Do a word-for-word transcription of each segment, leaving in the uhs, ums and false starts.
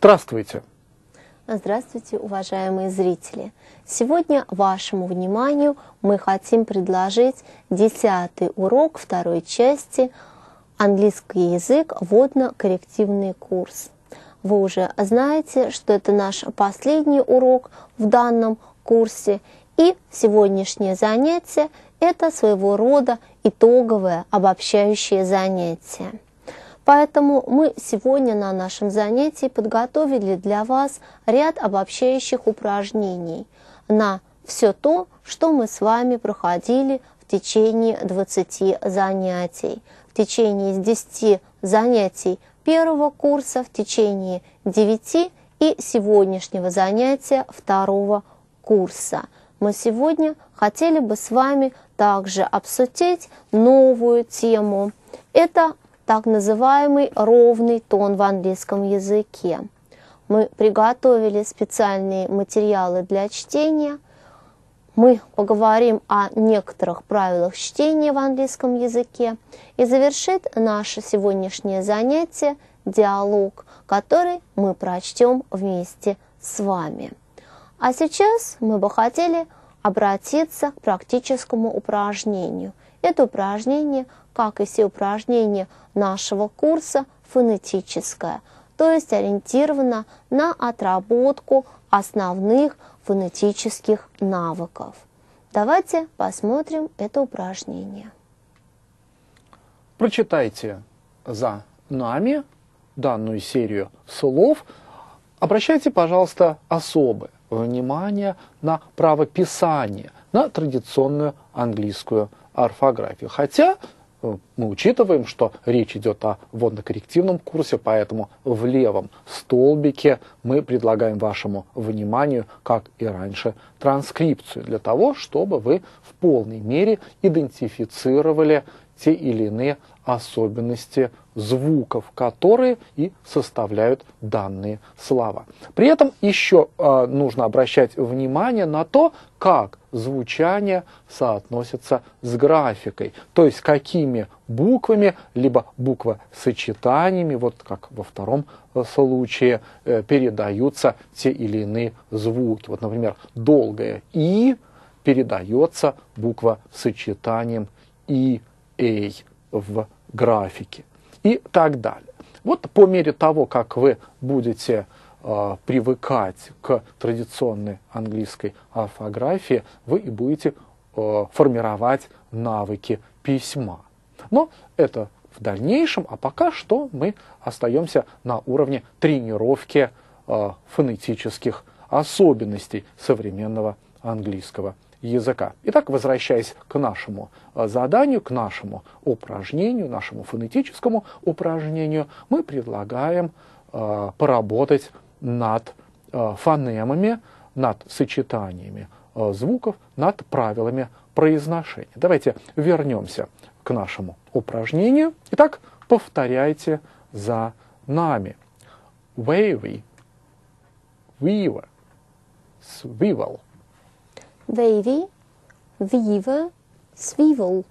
Здравствуйте! Здравствуйте, уважаемые зрители! Сегодня вашему вниманию мы хотим предложить десятый урок второй части «Английский язык. Вводно-коррективный курс». Вы уже знаете, что это наш последний урок в данном курсе, и сегодняшнее занятие – это своего рода итоговое обобщающее занятие. Поэтому мы сегодня на нашем занятии подготовили для вас ряд обобщающих упражнений на все то, что мы с вами проходили в течение двадцати занятий. В течение десяти занятий первого курса, в течение девяти и сегодняшнего занятия второго курса. Мы сегодня хотели бы с вами также обсудить новую тему. Это так называемый ровный тон в английском языке. Мы приготовили специальные материалы для чтения. Мы поговорим о некоторых правилах чтения в английском языке. И завершит наше сегодняшнее занятие диалог, который мы прочтем вместе с вами. А сейчас мы бы хотели обратиться к практическому упражнению. Это упражнение, как и все упражнения нашего курса, фонетическое, то есть ориентировано на отработку основных фонетических навыков. Давайте посмотрим это упражнение. Прочитайте за нами данную серию слов. Обращайте, пожалуйста, особое внимание на правописание, на традиционную английскую орфографию. Хотя мы учитываем, что речь идет о вводно-коррективном курсе, поэтому в левом столбике мы предлагаем вашему вниманию, как и раньше, транскрипцию, для того, чтобы вы в полной мере идентифицировали те или иные особенности звуков, которые и составляют данные слова. При этом еще э, нужно обращать внимание на то, как звучание соотносится с графикой, то есть какими буквами, либо буквосочетаниями, вот как во втором случае, э, передаются те или иные звуки. Вот, например, долгое «и» передается буквосочетанием «и». «Эй» в графике и так далее. Вот по мере того, как вы будете э, привыкать к традиционной английской орфографии, вы и будете э, формировать навыки письма. Но это в дальнейшем, а пока что мы остаемся на уровне тренировки э, фонетических особенностей современного английского языка. Итак, возвращаясь к нашему заданию, к нашему упражнению, нашему фонетическому упражнению, мы предлагаем э, поработать над э, фонемами, над сочетаниями э, звуков, над правилами произношения. Давайте вернемся к нашему упражнению. Итак, повторяйте за нами. Wavy, weaver, swivel. Wavy, weaver, swivel.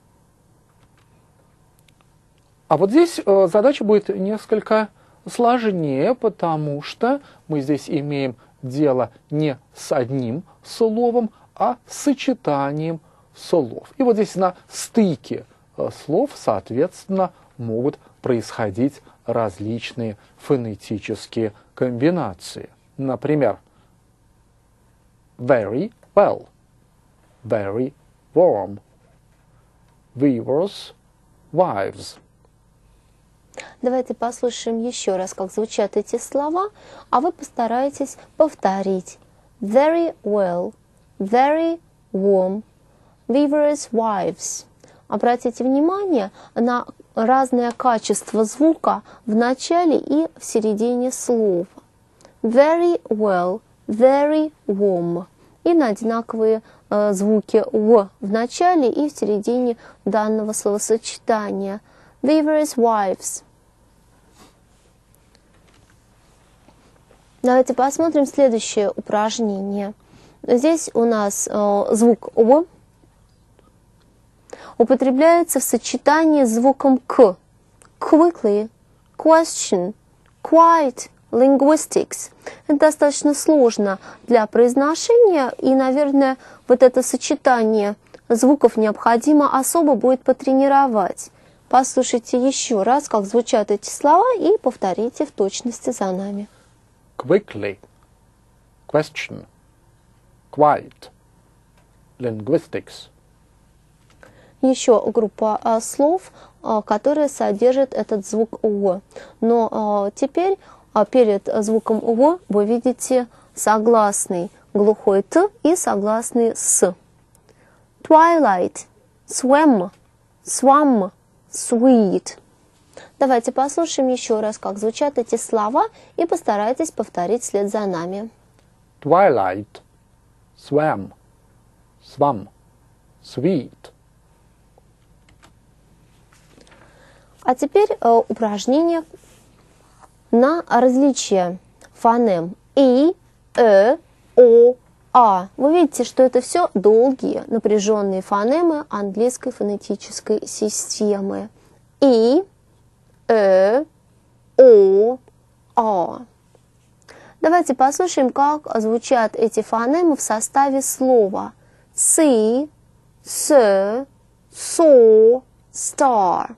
А вот здесь э, задача будет несколько сложнее, потому что мы здесь имеем дело не с одним словом, а с сочетанием слов. И вот здесь на стыке э, слов, соответственно, могут происходить различные фонетические комбинации. Например, very well. Very warm. Weavers, wives. Давайте послушаем еще раз, как звучат эти слова, а вы постарайтесь повторить. Very well, very warm, weavers, wives. Обратите внимание на разное качество звука в начале и в середине слова. Very well, very warm. И на одинаковые э, звуки «в» в начале и в середине данного словосочетания. Weavers' wives. Давайте посмотрим следующее упражнение. Здесь у нас э, звук «в» употребляется в сочетании с звуком «к». Quickly, question, quite, linguistics. Это достаточно сложно для произношения, и, наверное, вот это сочетание звуков необходимо особо будет потренировать. Послушайте еще раз, как звучат эти слова, и повторите в точности за нами. Quickly, question, quiet, linguistics. Еще группа а, слов, а, которые содержат этот звук «о». Но а, теперь а, перед звуком «о» вы видите согласный глухой «т» и согласный «с». Twilight, swim, swam, sweet. Давайте послушаем еще раз, как звучат эти слова, и постарайтесь повторить вслед за нами. Twilight, swam, swam, sweet. А теперь э, упражнение на различие фонем и, э, о, а. Вы видите, что это все долгие напряженные фонемы английской фонетической системы. И, э, о, а. Давайте послушаем, как звучат эти фонемы в составе слова си, с, со, стар.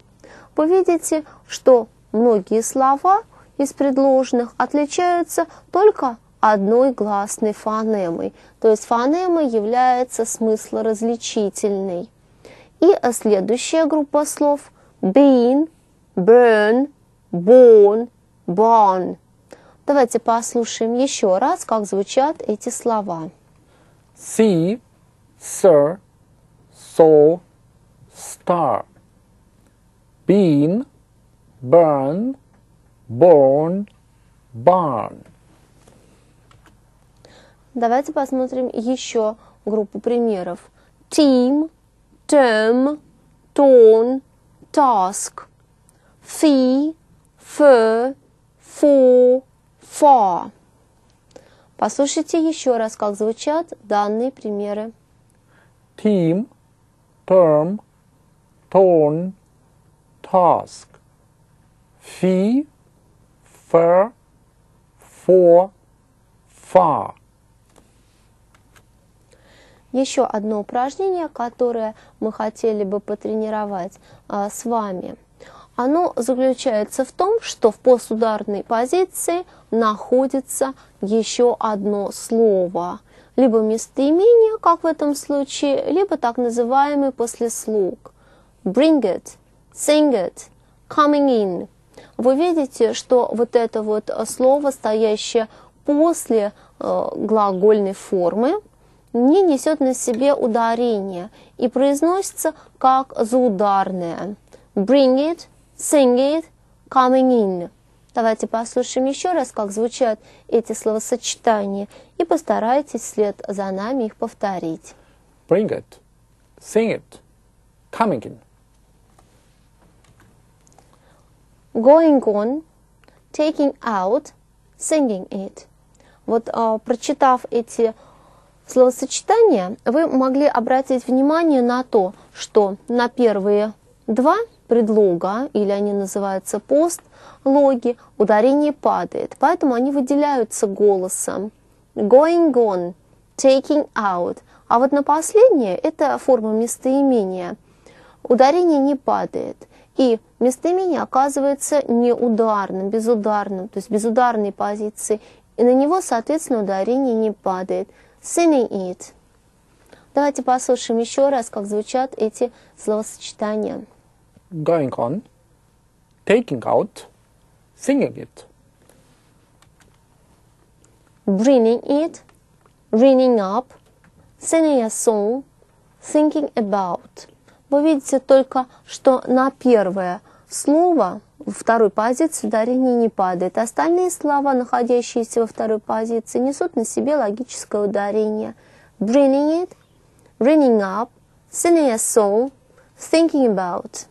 Вы видите, что многие слова из предложенных отличаются только одной гласной фонемой, то есть фонема является смыслоразличительной. И следующая группа слов – been, burn, born, born. Давайте послушаем еще раз, как звучат эти слова. See, sir, saw, star. Been, burn, born, barn. Давайте посмотрим еще группу примеров. Team, term, tone, task. Fee, fur, for, far. Послушайте еще раз, как звучат данные примеры. Team, term, tone, task, fee, fur, for, far. Еще одно упражнение, которое мы хотели бы потренировать а, с вами. Оно заключается в том, что в постударной позиции находится еще одно слово. Либо местоимение, как в этом случае, либо так называемый послеслог. Bring it. Sing it, coming in. Вы видите, что вот это вот слово, стоящее после э, глагольной формы, не несет на себе ударение и произносится как заударное. Bring it, sing it, coming in. Давайте послушаем еще раз, как звучат эти словосочетания, и постарайтесь вслед за нами их повторить. Bring it, sing it, coming in. Going on, taking out, singing it. Вот э, прочитав эти словосочетания, вы могли обратить внимание на то, что на первые два предлога, или они называются постлоги, ударение падает, поэтому они выделяются голосом. Going on, taking out. А вот на последнее, это форма местоимения, ударение не падает. И местоимение оказывается неударным, безударным, то есть безударной позиции, и на него, соответственно, ударение не падает. Singing it. Давайте послушаем еще раз, как звучат эти словосочетания. Going on, taking out, singing it. Bringing it, ringing up, singing a song, thinking about. Вы видите только, что на первое слово, во второй позиции, ударение не падает. Остальные слова, находящиеся во второй позиции, несут на себе логическое ударение. Bringing it, ringing up, singing a song, thinking about.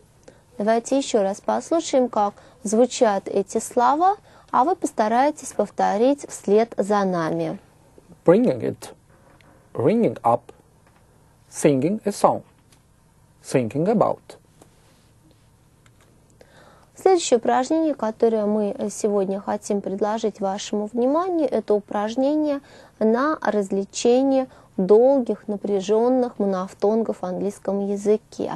Давайте еще раз послушаем, как звучат эти слова, а вы постарайтесь повторить вслед за нами. Bringing it, ringing up, singing a song. Thinking about. Следующее упражнение, которое мы сегодня хотим предложить вашему вниманию, это упражнение на развлечение долгих напряженных монофтонгов в английском языке.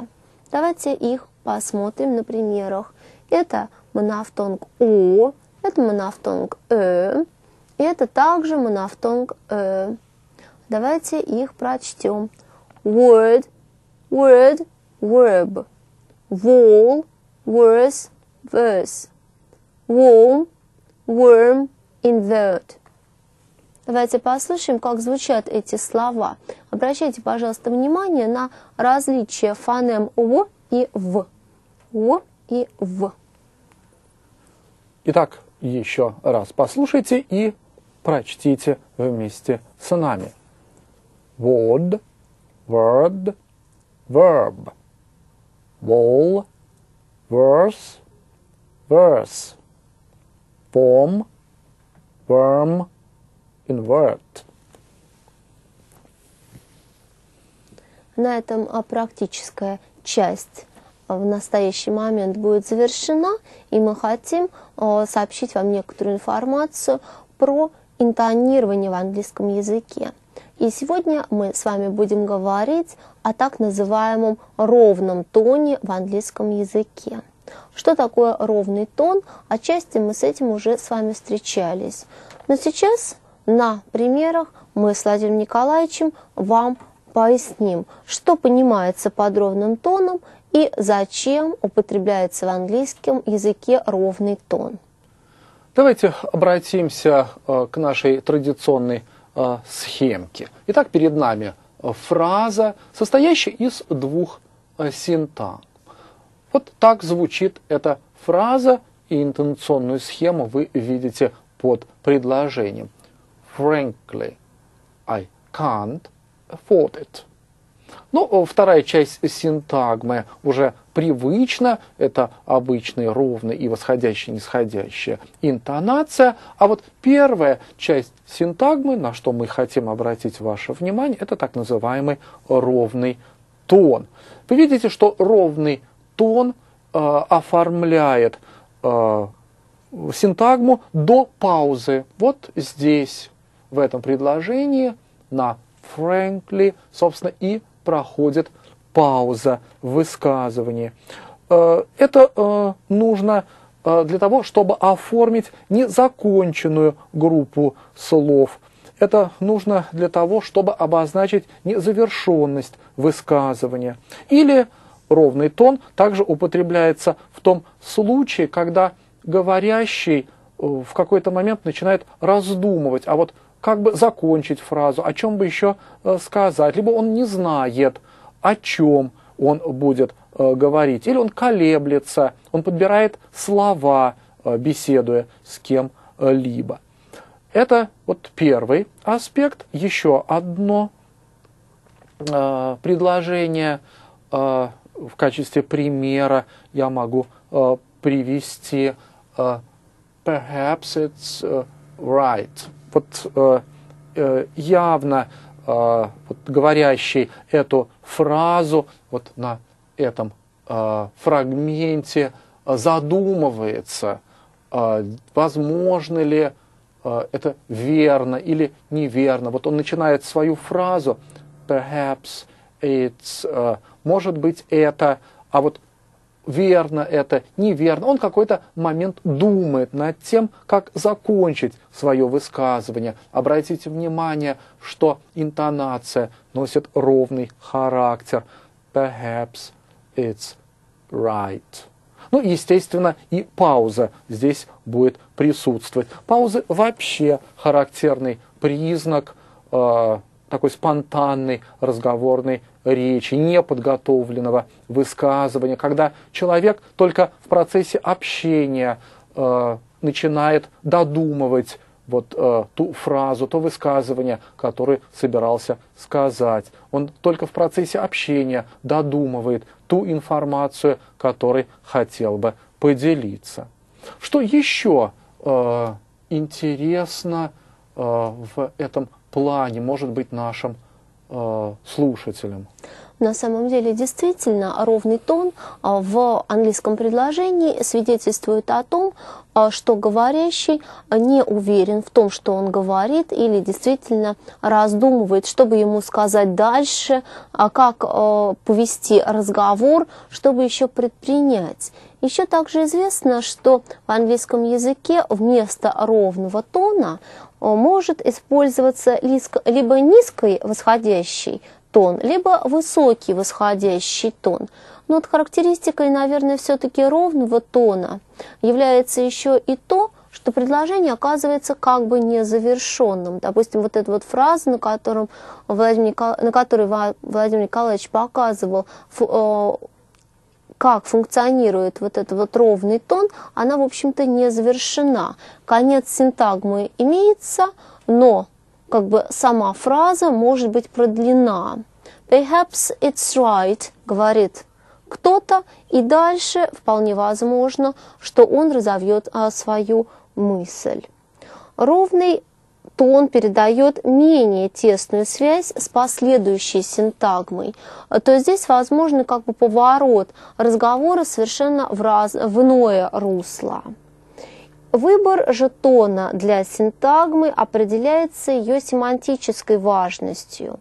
Давайте их посмотрим на примерах. Это монофтонг «о», это монофтонг «э», это также монофтонг «э». Давайте их прочтем. Word, word, verb. Wall, words, verse. Warm, worm, invert. Давайте послушаем, как звучат эти слова. Обращайте, пожалуйста, внимание на различие фонем «о» и «в». «О» и «в». Итак, еще раз послушайте и прочтите вместе с нами. Word, word, verb. Wall, verse, verse. Form, worm, invert. На этом практическая часть в настоящий момент будет завершена, и мы хотим сообщить вам некоторую информацию про интонирование в английском языке. И сегодня мы с вами будем говорить о так называемом ровном тоне в английском языке. Что такое ровный тон? Отчасти мы с этим уже с вами встречались. Но сейчас на примерах мы с Владимиром Николаевичем вам поясним, что понимается под ровным тоном и зачем употребляется в английском языке ровный тон. Давайте обратимся к нашей традиционной схемке. Итак, перед нами фраза, состоящая из двух синтагм. Вот так звучит эта фраза, и интонационную схему вы видите под предложением. Frankly, I can't afford it. Ну, вторая часть синтагмы уже привычна, это обычные ровные и восходящие, нисходящие интонация. А вот первая часть синтагмы, на что мы хотим обратить ваше внимание, это так называемый ровный тон. Вы видите, что ровный тон э, оформляет э, синтагму до паузы. Вот здесь, в этом предложении, на frankly, собственно, и проходит пауза в высказывании. Это нужно для того, чтобы оформить незаконченную группу слов. Это нужно для того, чтобы обозначить незавершенность высказывания. Или ровный тон также употребляется в том случае, когда говорящий в какой-то момент начинает раздумывать, а вот как бы закончить фразу, о чем бы еще сказать, либо он не знает, о чем он будет говорить, или он колеблется, он подбирает слова, беседуя с кем-либо. Это вот первый аспект. Еще одно предложение в качестве примера я могу привести. Perhaps it's right. Вот э, э, явно э, вот, говорящий эту фразу вот на этом э, фрагменте задумывается, э, возможно ли э, это верно или неверно. Вот он начинает свою фразу perhaps it's, э, может быть это, а вот верно это, неверно. Он какой-то момент думает над тем, как закончить свое высказывание. Обратите внимание, что интонация носит ровный характер. Perhaps it's right. Ну, естественно, и пауза здесь будет присутствовать. Паузы вообще характерный признак э, такой спонтанной разговорной речи, неподготовленного высказывания, когда человек только в процессе общения э, начинает додумывать вот э, ту фразу, то высказывание, которое собирался сказать. Он только в процессе общения додумывает ту информацию, которой хотел бы поделиться. Что еще э, интересно э, в этом плане, может быть, нашим слушателям? На самом деле, действительно, ровный тон в английском предложении свидетельствует о том, что говорящий не уверен в том, что он говорит, или действительно раздумывает, что бы ему сказать дальше, как повести разговор, что бы еще предпринять. Еще также известно, что в английском языке вместо ровного тона может использоваться либо низкий восходящий тон, либо высокий восходящий тон. Но вот характеристикой, наверное, все-таки ровного тона является еще и то, что предложение оказывается как бы незавершенным. Допустим, вот эта вот фраза, на, котором Владимир, на которой Владимир Николаевич показывал, как функционирует вот этот вот ровный тон, она, в общем-то, не завершена. Конец синтагмы имеется, но как бы сама фраза может быть продлена. Perhaps it's right, говорит кто-то, и дальше вполне возможно, что он разовьет а, свою мысль. Ровный тон передает менее тесную связь с последующей синтагмой. То есть здесь возможен как бы поворот разговора совершенно в, раз... в иное русло. Выбор же тона для синтагмы определяется ее семантической важностью,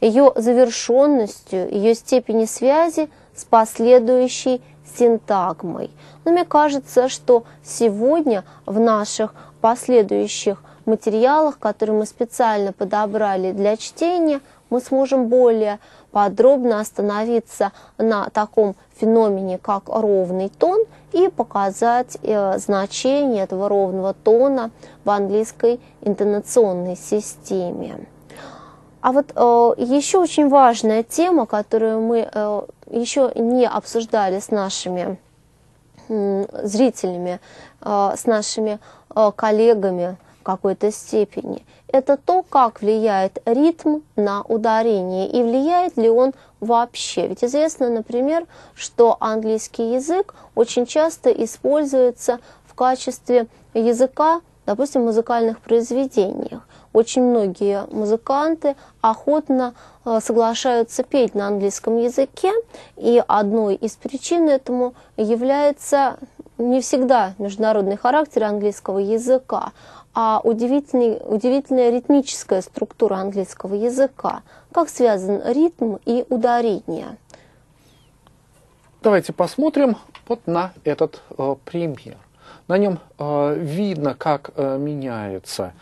ее завершенностью, ее степени связи с последующей синтагмой. Но мне кажется, что сегодня в наших последующих материалах, которые мы специально подобрали для чтения, мы сможем более подробно остановиться на таком феномене, как ровный тон, и показать э, значение этого ровного тона в английской интонационной системе. А вот э, еще очень важная тема, которую мы э, еще не обсуждали с нашими э, зрителями, э, с нашими э, коллегами в какой-то степени, это то, как влияет ритм на ударение и влияет ли он вообще. Ведь известно, например, что английский язык очень часто используется в качестве языка, допустим, в музыкальных произведениях. Очень многие музыканты охотно соглашаются петь на английском языке, и одной из причин этому является не всегда международный характер английского языка, а удивительный, удивительная ритмическая структура английского языка. Как связан ритм и ударение? Давайте посмотрим вот на этот э, пример. На нем э, видно, как э, меняется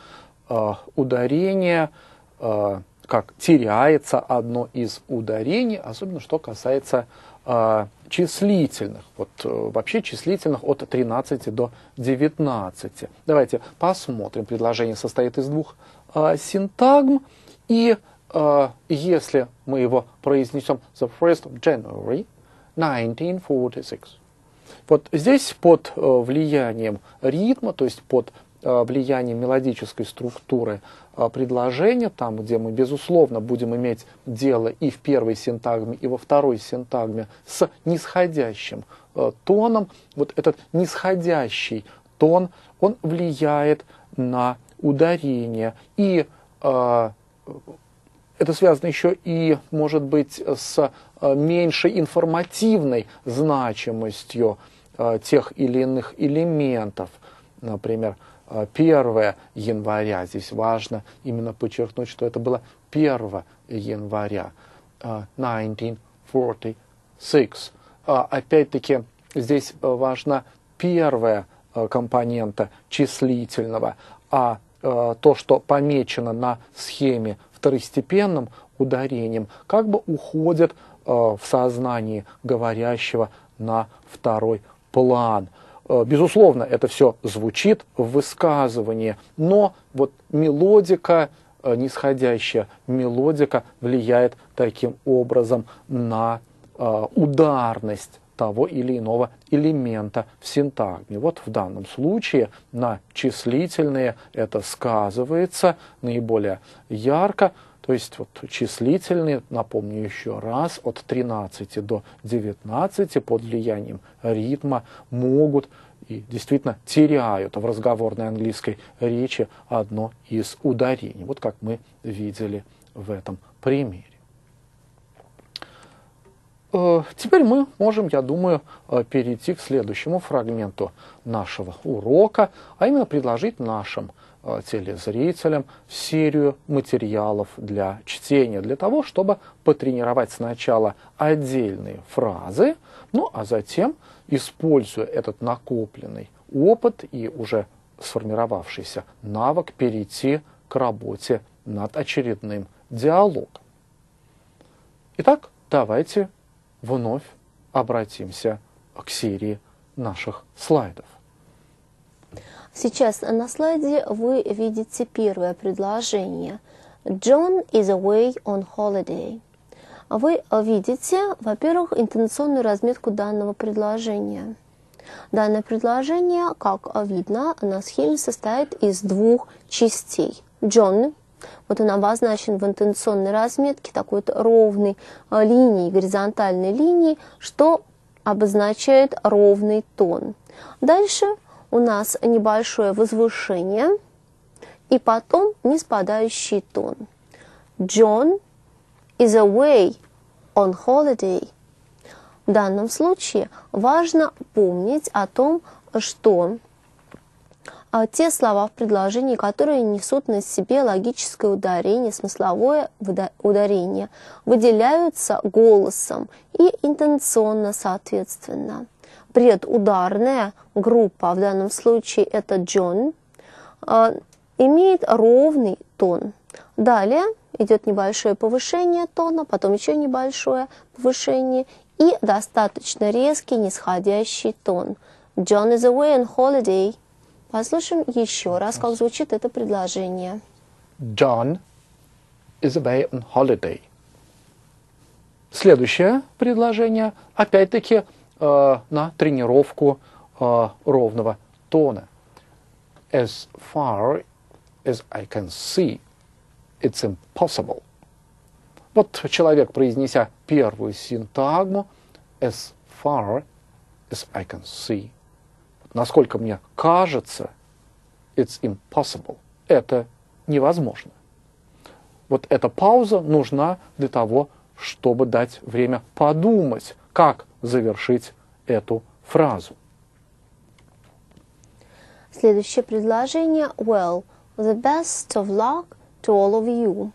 э, ударение, э, как теряется одно из ударений, особенно что касается э, числительных, вот вообще числительных от тринадцати до девятнадцати. Давайте посмотрим. Предложение состоит из двух э, синтагм, и э, если мы его произнесем the first of January nineteen forty-six, вот здесь под э, влиянием ритма, то есть под э, влиянием мелодической структуры э, предложения, там, где мы, безусловно, будем иметь дело и в первой синтагме, и во второй синтагме с нисходящим э, тоном, вот этот нисходящий тон, он влияет на ударение. И э, это связано еще и, может быть, с меньшей информативной значимостью э, тех или иных элементов. Например, первое января. Здесь важно именно подчеркнуть, что это было первое января э, nineteen forty-six. Э, Опять-таки, здесь важна первая э, компонента числительного, а э, то, что помечено на схеме второстепенным ударением, как бы уходит э, в сознании говорящего на второй план. Э, безусловно, это все звучит в высказывании, но вот мелодика, э, нисходящая мелодика, влияет таким образом на э, ударность того или иного элемента в синтагме. Вот в данном случае на числительные это сказывается наиболее ярко, то есть вот числительные, напомню еще раз, от тринадцати до девятнадцати под влиянием ритма могут и действительно теряют в разговорной английской речи одно из ударений, вот как мы видели в этом примере. Теперь мы можем, я думаю, перейти к следующему фрагменту нашего урока, а именно предложить нашим телезрителям серию материалов для чтения, для того, чтобы потренировать сначала отдельные фразы, ну а затем, используя этот накопленный опыт и уже сформировавшийся навык, перейти к работе над очередным диалогом. Итак, давайте вновь обратимся к серии наших слайдов. Сейчас на слайде вы видите первое предложение. John is away on holiday. Вы видите, во-первых, интонационную разметку данного предложения. Данное предложение, как видно, на схеме состоит из двух частей. John, вот он обозначен в интонационной разметке такой вот ровной линией, горизонтальной линией, что обозначает ровный тон. Дальше у нас небольшое возвышение и потом ниспадающий тон. John is away on holiday. В данном случае важно помнить о том, что те слова в предложении, которые несут на себе логическое ударение, смысловое ударение, выделяются голосом и интонационно соответственно. Предударная группа, в данном случае это John, имеет ровный тон. Далее идет небольшое повышение тона, потом еще небольшое повышение и достаточно резкий нисходящий тон. John is away on holiday. Послушаем еще раз, как звучит это предложение. John is away on holiday. Следующее предложение, опять-таки, э, на тренировку э, ровного тона. As far as I can see, it's impossible. Вот человек, произнеся первую синтагму, as far as I can see, насколько мне кажется, it's impossible. Это невозможно. Вот эта пауза нужна для того, чтобы дать время подумать, как завершить эту фразу. Следующее предложение. Well, the best of luck to all of you.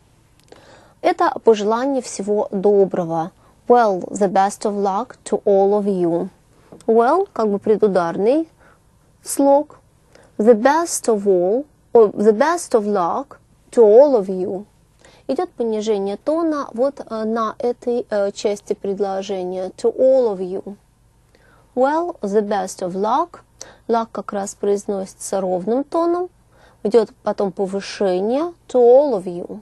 Это пожелание всего доброго. Well, the best of luck to all of you. Well, как бы предударный слог. The best of all, or the best of luck to all of you. Идет понижение тона вот на этой части предложения. To all of you. Well, the best of luck. Luck как раз произносится ровным тоном. Идет потом повышение. To all of you.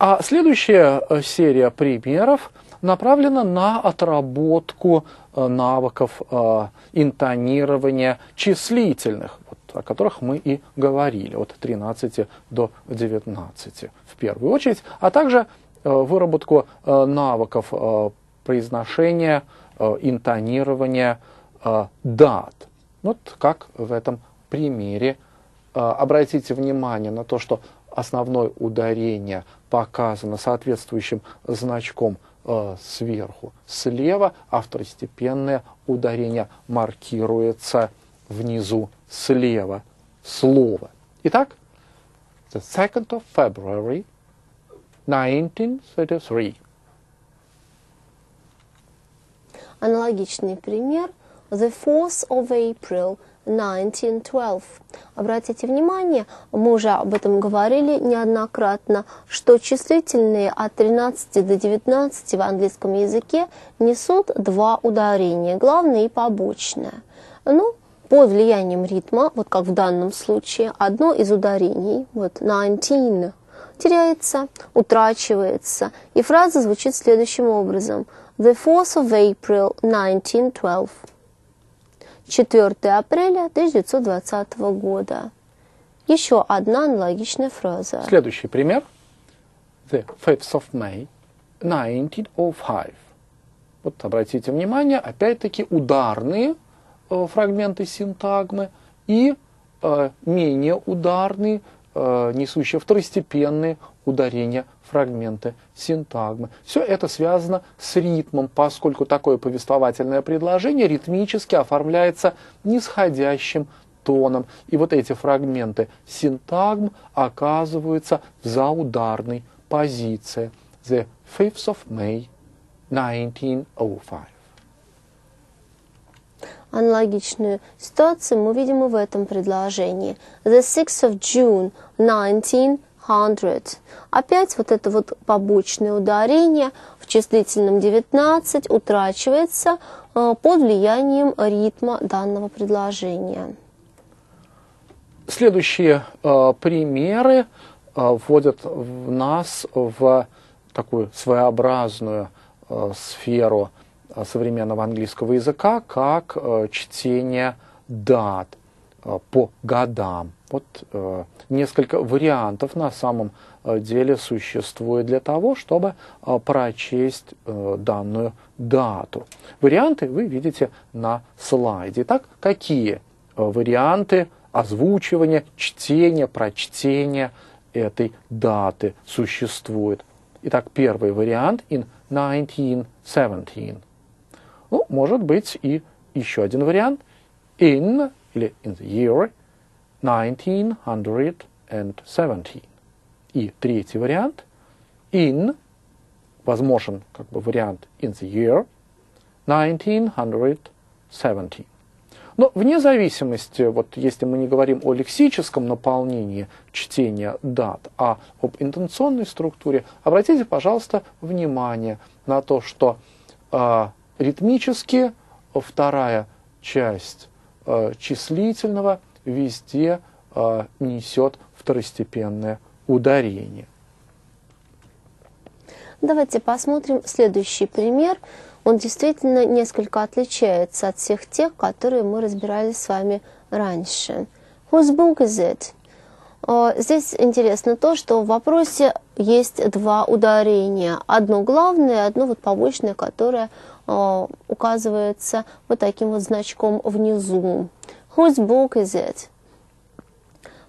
А следующая серия примеров направлена на отработку навыков э, интонирования числительных, вот, о которых мы и говорили, от тринадцати до девятнадцати в первую очередь, а также э, выработку э, навыков э, произношения, э, интонирования э, дат. Вот как в этом примере. Э, обратите внимание на то, что основное ударение показано соответствующим значком сверху слева, а второстепенное ударение маркируется внизу слева слова. Итак, the second of February nineteen thirty-three. Аналогичный пример. The fourth of April nineteen twelve. Обратите внимание, мы уже об этом говорили неоднократно, что числительные от тринадцати до девятнадцати в английском языке несут два ударения, главное и побочное. Ну, под влиянием ритма, вот как в данном случае, одно из ударений, вот nineteen, теряется, утрачивается, и фраза звучит следующим образом. The fourth of April nineteen twelve. четвёртого апреля тысяча девятьсот двадцатого года. Еще одна аналогичная фраза. Следующий пример. The fifth of May nineteen oh five. Вот обратите внимание, опять-таки ударные э, фрагменты синтагмы и э, менее ударные э, несущие второстепенные ударения, фрагменты синтагмы. Все это связано с ритмом, поскольку такое повествовательное предложение ритмически оформляется нисходящим тоном. И вот эти фрагменты синтагм оказываются в заударной позиции. The fifth of May nineteen oh five. Аналогичную ситуацию мы видим и в этом предложении. The sixth of June nineteen hundred. Опять вот это вот побочное ударение в числительном девятнадцать утрачивается под влиянием ритма данного предложения. Следующие э, примеры э, вводят в нас в такую своеобразную э, сферу э, современного английского языка, как э, чтение дат э, по годам. Вот э, несколько вариантов на самом деле существует для того, чтобы э, прочесть э, данную дату. Варианты вы видите на слайде. Итак, какие э, варианты озвучивание, чтение, прочтение этой даты существует. Итак, первый вариант in nineteen seventeen. Ну, может быть и еще один вариант in или in the year nineteen seventeen. И третий вариант in, возможен как бы вариант in the year nineteen seventeen. Но вне зависимости, вот если мы не говорим о лексическом наполнении чтения дат, а об интенционной структуре, обратите, пожалуйста, внимание на то, что э, ритмически вторая часть э, числительного везде э, несет второстепенное ударение. Давайте посмотрим следующий пример. Он действительно несколько отличается от всех тех, которые мы разбирали с вами раньше. Whose book is it? Uh, здесь интересно то, что в вопросе есть два ударения. Одно главное, одно вот побочное, которое uh, указывается вот таким вот значком внизу. Whose book is it?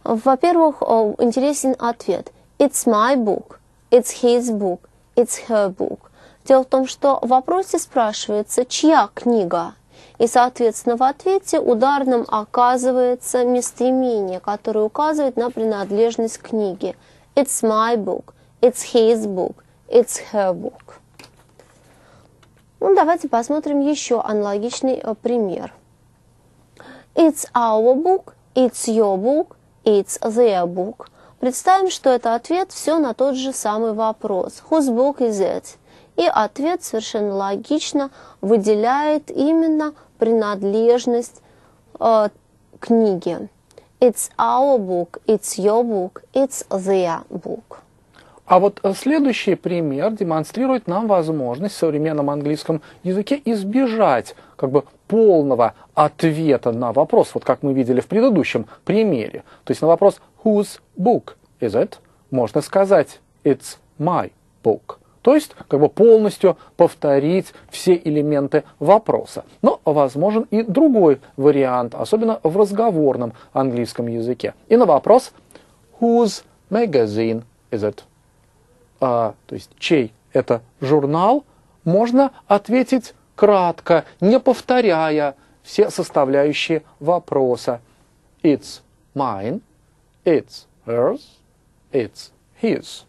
Во-первых, uh, интересен ответ. It's my book, it's his book, it's her book. Дело в том, что в вопросе спрашивается, чья книга, и, соответственно, в ответе ударным оказывается местоимение, которое указывает на принадлежность книги. It's my book, it's his book, it's her book. Ну, давайте посмотрим еще аналогичный пример. It's our book, it's your book, it's their book. Представим, что это ответ все на тот же самый вопрос. Whose book is it? И ответ совершенно логично выделяет именно принадлежность э, книги. It's our book, it's your book, it's their book. А вот следующий пример демонстрирует нам возможность в современном английском языке избежать как бы полного ответа на вопрос, вот как мы видели в предыдущем примере. То есть на вопрос whose book is it можно сказать it's my book. То есть, как бы полностью повторить все элементы вопроса. Но возможен и другой вариант, особенно в разговорном английском языке. И на вопрос «Whose magazine is it?» а, то есть, чей это журнал, можно ответить кратко, не повторяя все составляющие вопроса. «It's mine», «It's hers», «It's his».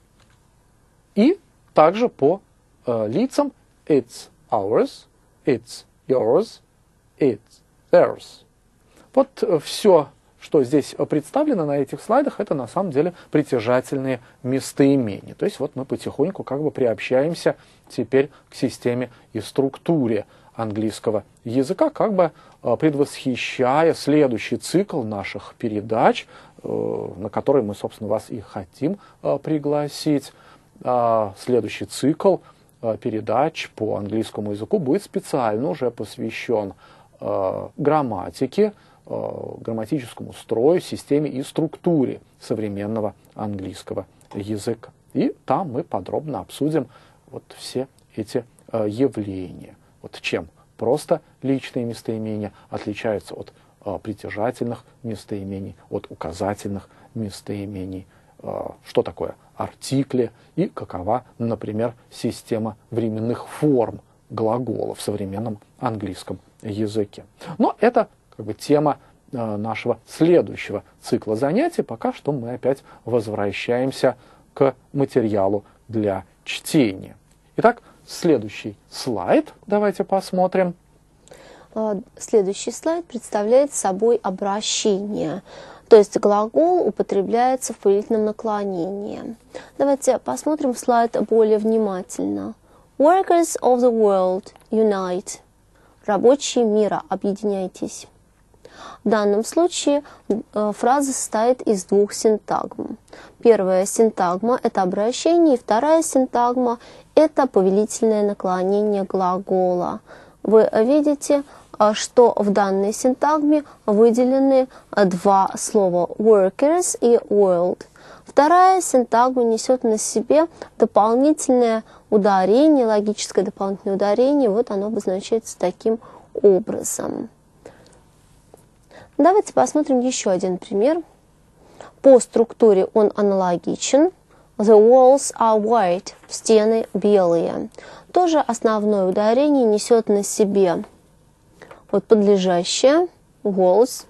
И также по э, лицам it's ours, it's yours, it's theirs. Вот все, что здесь представлено на этих слайдах, это на самом деле притяжательные местоимения. То есть вот мы потихоньку как бы приобщаемся теперь к системе и структуре английского языка, как бы э, предвосхищая следующий цикл наших передач, э, на который мы, собственно, вас и хотим э, пригласить. Следующий цикл передач по английскому языку будет специально уже посвящен грамматике, грамматическому строю, системе и структуре современного английского языка. И там мы подробно обсудим вот все эти явления. Вот чем просто личные местоимения отличаются от притяжательных местоимений от указательных местоимений, что такое артикли и какова, например, система временных форм глагола в современном английском языке. Но это как бы тема нашего следующего цикла занятий. Пока что мы опять возвращаемся к материалу для чтения. Итак, следующий слайд. Давайте посмотрим. Следующий слайд представляет собой обращение. То есть глагол употребляется в повелительном наклонении. Давайте посмотрим слайд более внимательно. Workers of the world, unite. Рабочие мира, объединяйтесь. В данном случае фраза состоит из двух синтагм. Первая синтагма – это обращение, и вторая синтагма – это повелительное наклонение глагола. Вы видите, что в данной синтагме выделены два слова workers и world. Вторая синтагма несет на себе дополнительное ударение, логическое дополнительное ударение. Вот оно обозначается таким образом. Давайте посмотрим еще один пример. По структуре он аналогичен. The walls are white. Стены белые. Тоже основное ударение несет на себе вот подлежащее, walls,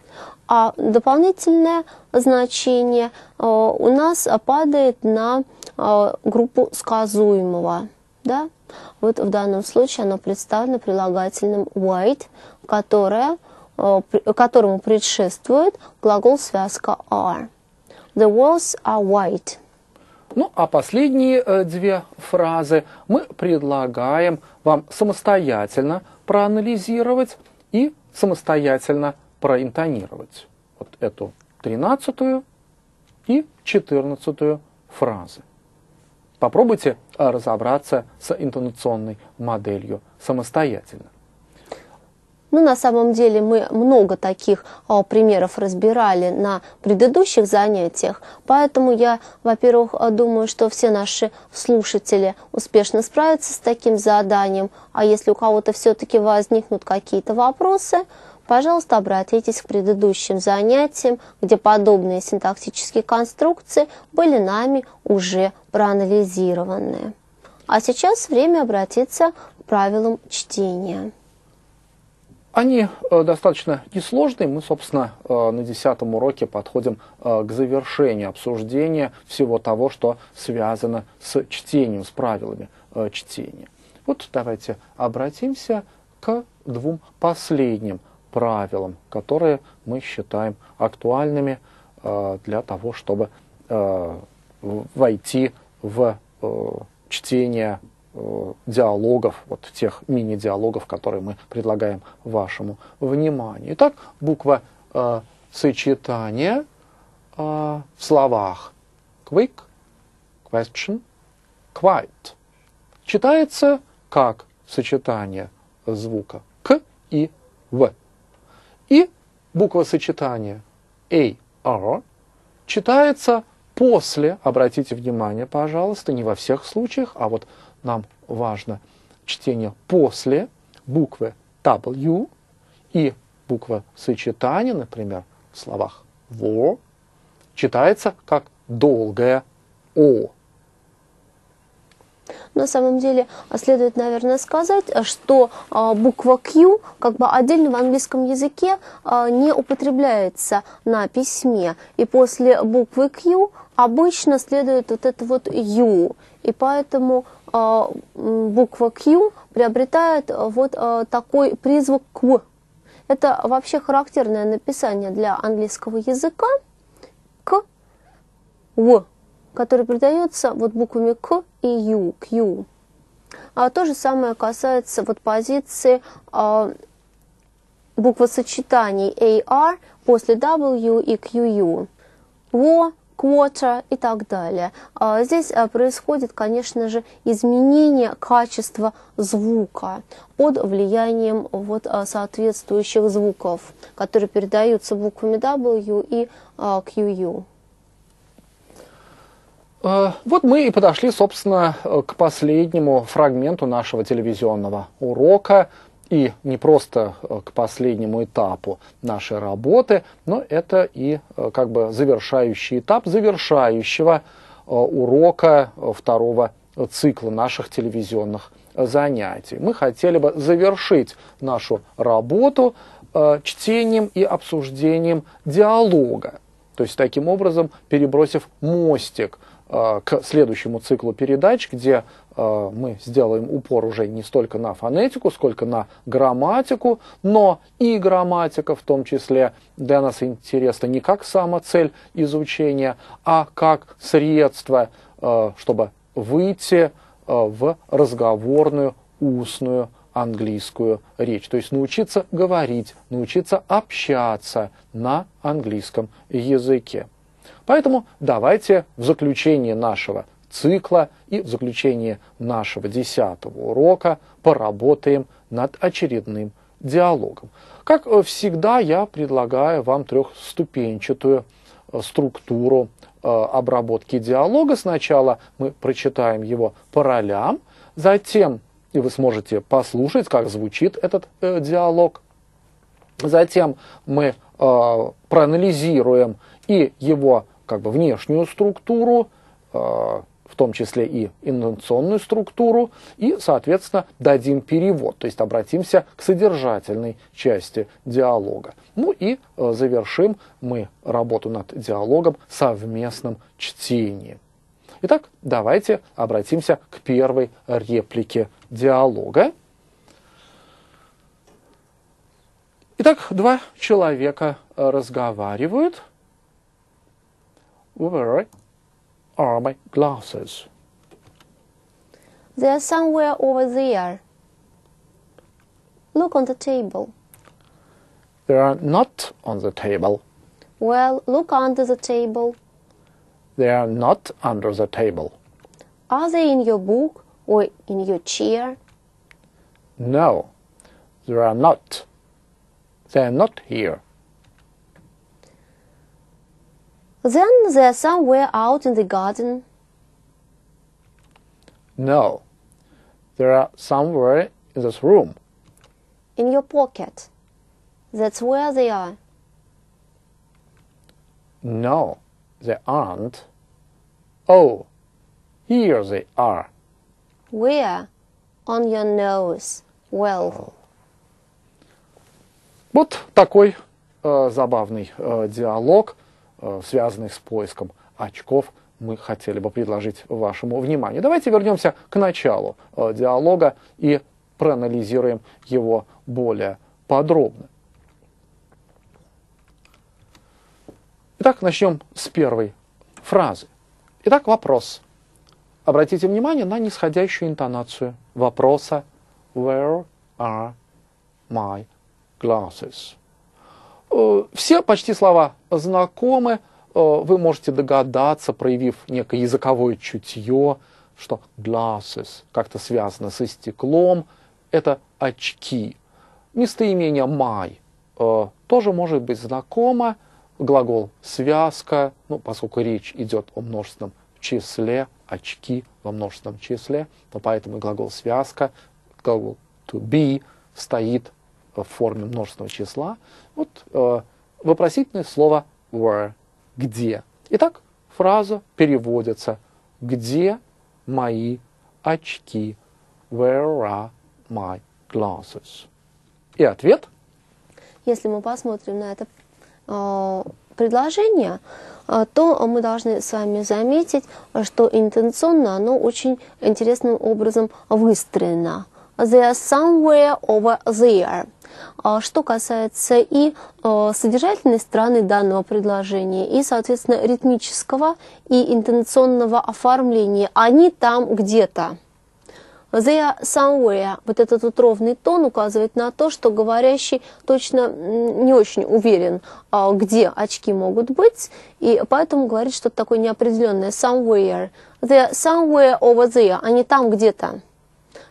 а дополнительное значение э, у нас падает на э, группу сказуемого. Да? Вот в данном случае оно представлено прилагательным white, которое которому предшествует глагол-связка are. The walls are white. Ну, а последние две фразы мы предлагаем вам самостоятельно проанализировать и самостоятельно проинтонировать. Вот эту тринадцатую и четырнадцатую фразы. Попробуйте разобраться с интонационной моделью самостоятельно. Ну, на самом деле мы много таких о, примеров разбирали на предыдущих занятиях, поэтому я, во-первых, думаю, что все наши слушатели успешно справятся с таким заданием, а если у кого-то все-таки возникнут какие-то вопросы, пожалуйста, обратитесь к предыдущим занятиям, где подобные синтаксические конструкции были нами уже проанализированы. А сейчас время обратиться к правилам чтения. Они достаточно несложные. Мы, собственно, на десятом уроке подходим к завершению обсуждения всего того, что связано с чтением, с правилами чтения. Вот давайте обратимся к двум последним правилам, которые мы считаем актуальными для того, чтобы войти в чтение диалогов, вот тех мини-диалогов, которые мы предлагаем вашему вниманию. Итак, буква э, сочетания э, в словах quick, question, quiet читается как сочетание звука к и в. И буква сочетания ar читается после, обратите внимание, пожалуйста, не во всех случаях, а вот нам важно чтение после буквы W и буква сочетания, например, в словах war, читается как долгое О. На самом деле следует, наверное, сказать, что буква Q как бы отдельно в английском языке не употребляется на письме. И после буквы Q обычно следует вот это вот U. И поэтому буква Q приобретает вот такой призвук Q. Это вообще характерное написание для английского языка К, В, который придается вот буквами К и Ю, Q. А то же самое касается вот позиции а, буквосочетаний эй ар после W и кью ю, Во, quarter и так далее. А здесь а, происходит, конечно же, изменение качества звука под влиянием вот, а, соответствующих звуков, которые передаются буквами W и а, кью ю. Вот мы и подошли, собственно, к последнему фрагменту нашего телевизионного урока. и не просто к последнему этапу нашей работы, но это и как бы завершающий этап завершающего урока второго цикла наших телевизионных занятий. Мы хотели бы завершить нашу работу чтением и обсуждением диалога, то есть таким образом перебросив мостик к следующему циклу передач, где э, мы сделаем упор уже не столько на фонетику, сколько на грамматику, но и грамматика в том числе для нас интересна не как сама цель изучения, а как средство, э, чтобы выйти э, в разговорную устную английскую речь. То есть научиться говорить, научиться общаться на английском языке. Поэтому давайте в заключение нашего цикла и в заключение нашего десятого урока поработаем над очередным диалогом. Как всегда, я предлагаю вам трехступенчатую структуру обработки диалога. Сначала мы прочитаем его по ролям, затем, и вы сможете послушать, как звучит этот э, диалог, затем мы э, проанализируем и его как бы внешнюю структуру, в том числе и интонационную структуру, и, соответственно, дадим перевод, то есть обратимся к содержательной части диалога. Ну и завершим мы работу над диалогом совместным чтением. Итак, давайте обратимся к первой реплике диалога. Итак, два человека разговаривают. Where are my glasses? They are somewhere over there. Look on the table. They are not on the table. Well, look under the table. They are not under the table. Are they in your book or in your chair? No, they are not. They are not here. Then they're somewhere out in the garden. No, they are somewhere in this room. In your pocket. That's where they are. No, they aren't. Oh, here they are. Where? On your nose. Well. Вот такой э, забавный э, диалог, связанных с поиском очков, мы хотели бы предложить вашему вниманию. Давайте вернемся к началу э, диалога и проанализируем его более подробно. Итак, начнем с первой фразы. Итак, вопрос. Обратите внимание на нисходящую интонацию вопроса «Where are my glasses?» Все почти слова знакомы, вы можете догадаться, проявив некое языковое чутье, что glasses как-то связано со стеклом, это очки. Местоимение my тоже может быть знакомо, глагол связка, ну, поскольку речь идет о множественном числе, очки во множественном числе, то поэтому глагол связка, глагол to be стоит в форме множественного числа. Вот э, вопросительное слово where, где. Итак, фраза переводится: где мои очки? Where are my glasses? И ответ? Если мы посмотрим на это э, предложение, э, то мы должны с вами заметить, что интонационно оно очень интересным образом выстроено. They are somewhere over there. Что касается и э, содержательной стороны данного предложения, и, соответственно, ритмического и интонационного оформления, они там где-то. They are somewhere. Вот этот вот ровный тон указывает на то, что говорящий точно не очень уверен, где очки могут быть, и поэтому говорит что-то такое неопределенное. Somewhere. They are somewhere over there. Они там где-то.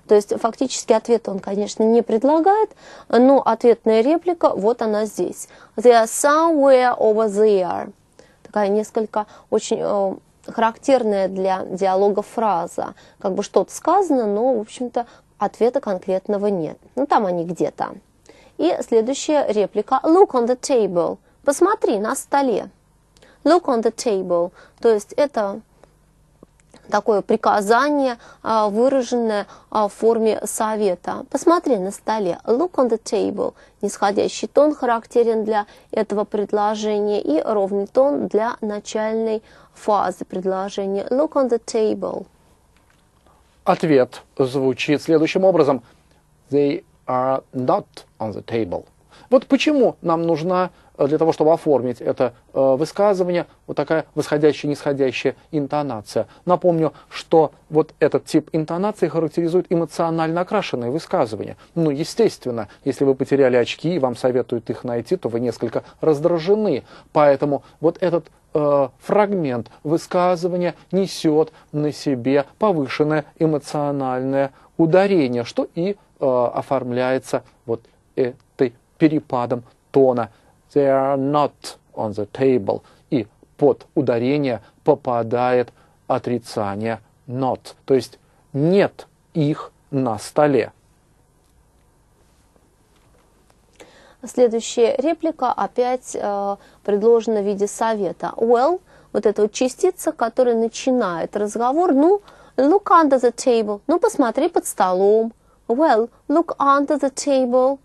То есть фактически ответ он, конечно, не предлагает, но ответная реплика, вот она здесь. They are somewhere over there. Такая несколько очень э, характерная для диалога фраза. Как бы что-то сказано, но, в общем-то, ответа конкретного нет. Ну, там они где-то. И следующая реплика. Look on the table. Посмотри на столе. Look on the table. То есть это такое приказание, выраженное в форме совета. Посмотри на столе. Look on the table. Нисходящий тон характерен для этого предложения и ровный тон для начальной фазы предложения. Look on the table. Ответ звучит следующим образом. They are not on the table. Вот почему нам нужна, для того, чтобы оформить это высказывание, вот такая восходящая-нисходящая интонация. Напомню, что вот этот тип интонации характеризует эмоционально окрашенные высказывания. Ну, естественно, если вы потеряли очки и вам советуют их найти, то вы несколько раздражены. Поэтому вот этот э, фрагмент высказывания несет на себе повышенное эмоциональное ударение, что и э, оформляется вот этой перепадом тона. They are not on the table. И под ударение попадает отрицание not. То есть нет их на столе. Следующая реплика опять э, предложена в виде совета. Well, вот эта вот частица, которая начинает разговор. Ну, look under the table. Ну, посмотри под столом. Well, look under the table.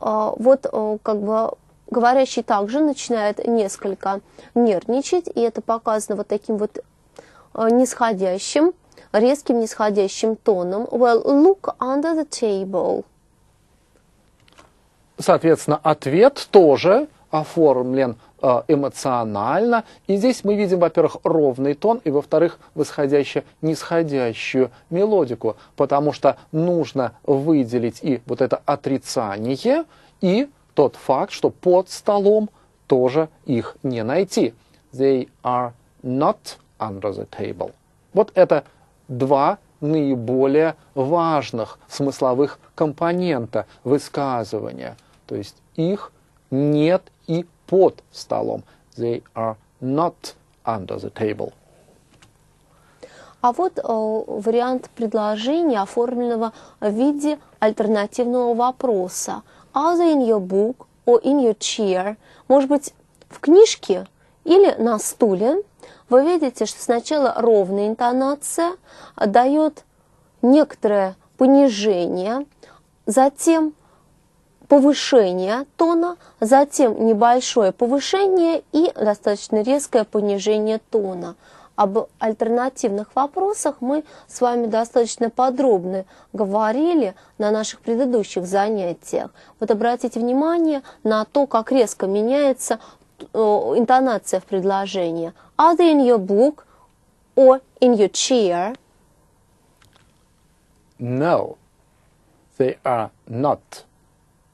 Э, вот э, как бы... Говорящий также начинает несколько нервничать, и это показано вот таким вот нисходящим, резким нисходящим тоном. Well, look under the table. Соответственно, ответ тоже оформлен эмоционально. И здесь мы видим, во-первых, ровный тон, и, во-вторых, восходящую-нисходящую мелодику, потому что нужно выделить и вот это отрицание, и... тот факт, что под столом тоже их не найти. They are not under the table. Вот это два наиболее важных смысловых компонента высказывания. То есть их нет и под столом. They are not under the table. А вот о, вариант предложения, оформленного в виде альтернативного вопроса. Are they in your book or in your chair? Может быть, в книжке или на стуле. Вы видите, что сначала ровная интонация дает некоторое понижение, затем повышение тона, затем небольшое повышение и достаточно резкое понижение тона. Об альтернативных вопросах мы с вами достаточно подробно говорили на наших предыдущих занятиях. Вот обратите внимание на то, как резко меняется интонация в предложении. Are they in your book or in your chair? No, they are not.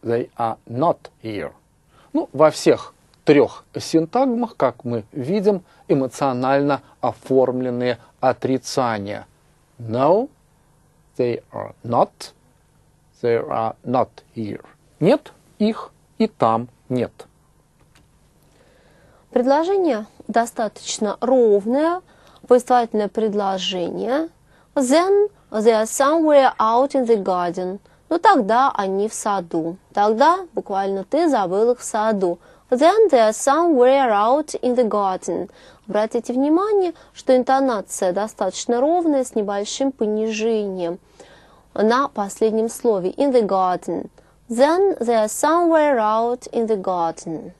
They are not here. Ну, во всех трех синтагмах, как мы видим, эмоционально оформленные отрицания. No, they are not, they are not here. Нет их и там нет. Предложение достаточно ровное, повествовательное предложение. Then they are somewhere out in the garden. Ну тогда они в саду. Тогда буквально ты забыл их в саду. Then they are somewhere out in the garden. Обратите внимание, что интонация достаточно ровная, с небольшим понижением на последнем слове. In the garden. Then they are somewhere out in the garden.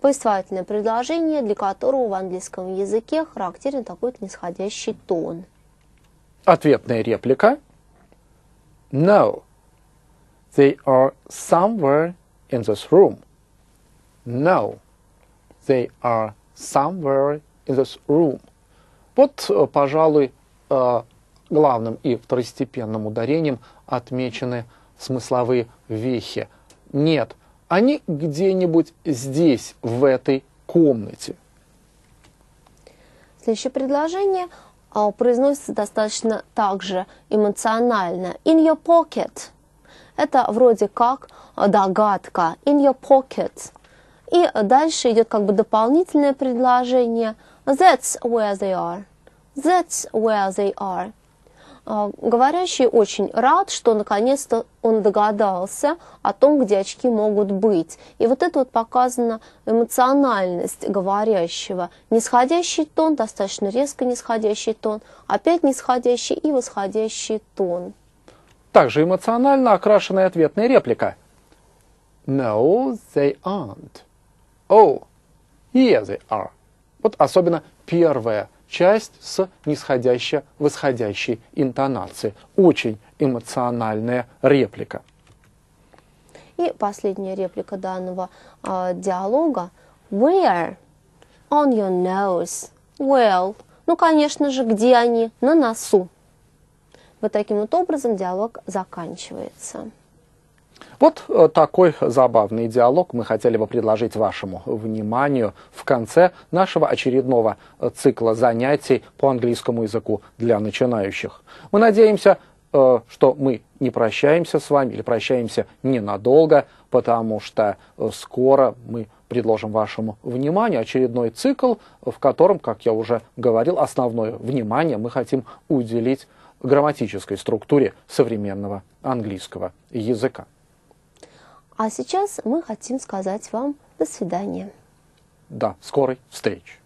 Повествовательное предложение, для которого в английском языке характерен такой нисходящий тон. Ответная реплика. No, they are somewhere in this room. No, they are somewhere in this room. Вот, пожалуй, главным и второстепенным ударением отмечены смысловые вехи. Нет, они где-нибудь здесь, в этой комнате. Следующее предложение произносится достаточно также эмоционально. In your pocket. Это вроде как догадка. In your pocket. И дальше идет как бы дополнительное предложение. That's where they are. That's where they are. Говорящий очень рад, что наконец-то он догадался о том, где очки могут быть. И вот это вот показана эмоциональность говорящего. Нисходящий тон, достаточно резко нисходящий тон, опять нисходящий и восходящий тон. Также эмоционально окрашенная ответная реплика. No, they aren't. Oh, yeah, they are. Вот особенно первая часть с нисходяще-восходящей интонацией. Очень эмоциональная реплика. И последняя реплика данного э, диалога. Where? On your nose. Well. Ну, конечно же, где они? На носу. Вот таким вот образом диалог заканчивается. Вот такой забавный диалог мы хотели бы предложить вашему вниманию в конце нашего очередного цикла занятий по английскому языку для начинающих. Мы надеемся, что мы не прощаемся с вами или прощаемся ненадолго, потому что скоро мы предложим вашему вниманию очередной цикл, в котором, как я уже говорил, основное внимание мы хотим уделить грамматической структуре современного английского языка. А сейчас мы хотим сказать вам до свидания. До скорой встречи.